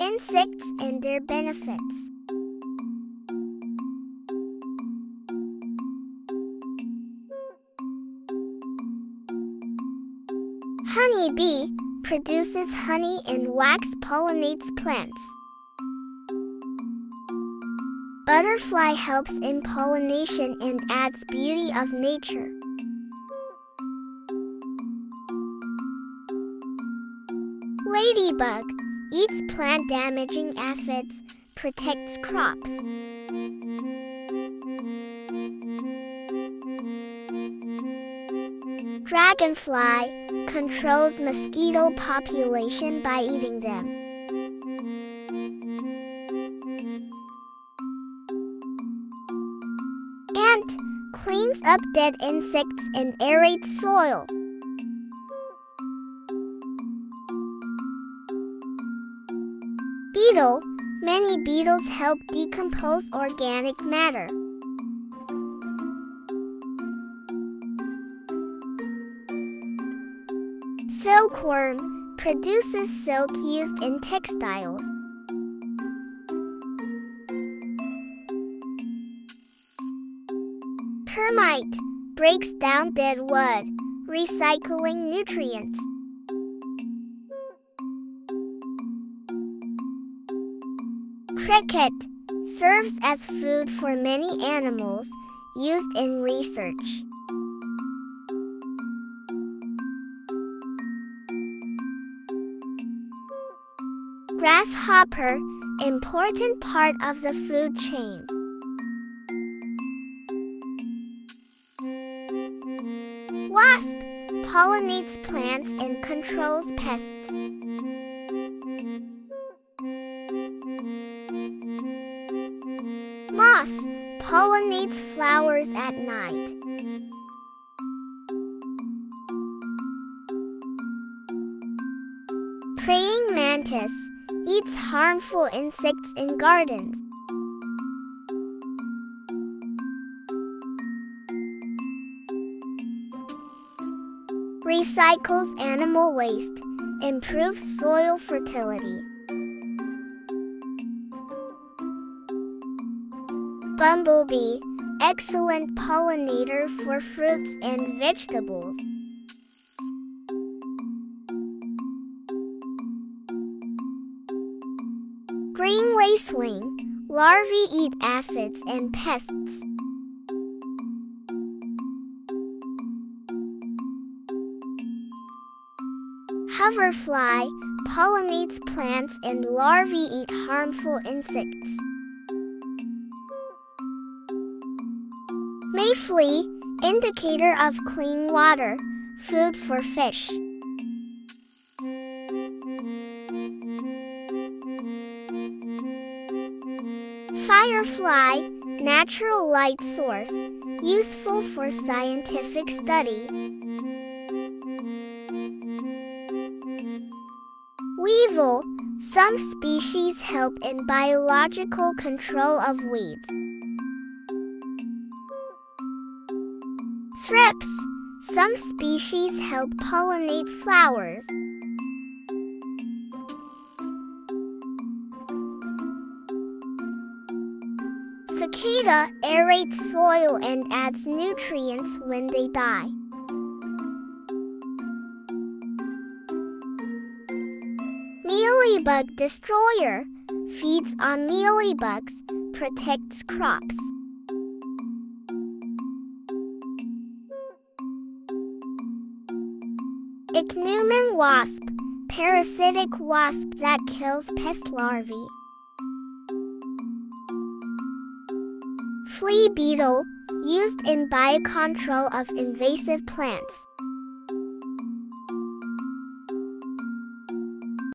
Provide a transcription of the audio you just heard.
Insects and their benefits. Honeybee produces honey and wax pollinates plants. Butterfly helps in pollination and adds beauty of nature. Ladybug eats plant-damaging aphids, protects crops. Dragonfly controls mosquito population by eating them. Ant cleans up dead insects and aerates soil. Beetle. Many beetles help decompose organic matter. Silkworm produces silk used in textiles. Termite breaks down dead wood, recycling nutrients. Cricket serves as food for many animals, used in research. Grasshopper, important part of the food chain. Wasp pollinates plants and controls pests. Moth pollinates flowers at night. Praying mantis eats harmful insects in gardens. Recycles animal waste, improves soil fertility. Bumblebee, excellent pollinator for fruits and vegetables. Green lacewing, larvae eat aphids and pests. Hoverfly pollinates plants and larvae eat harmful insects. Mayfly, indicator of clean water, food for fish. Firefly, natural light source, useful for scientific study. Weevil, some species help in biological control of weeds. Thrips. Some species help pollinate flowers. Cicada aerates soil and adds nutrients when they die. Mealybug destroyer feeds on mealybugs, protects crops. Ichneumon wasp, parasitic wasp that kills pest larvae. Flea beetle, used in biocontrol of invasive plants.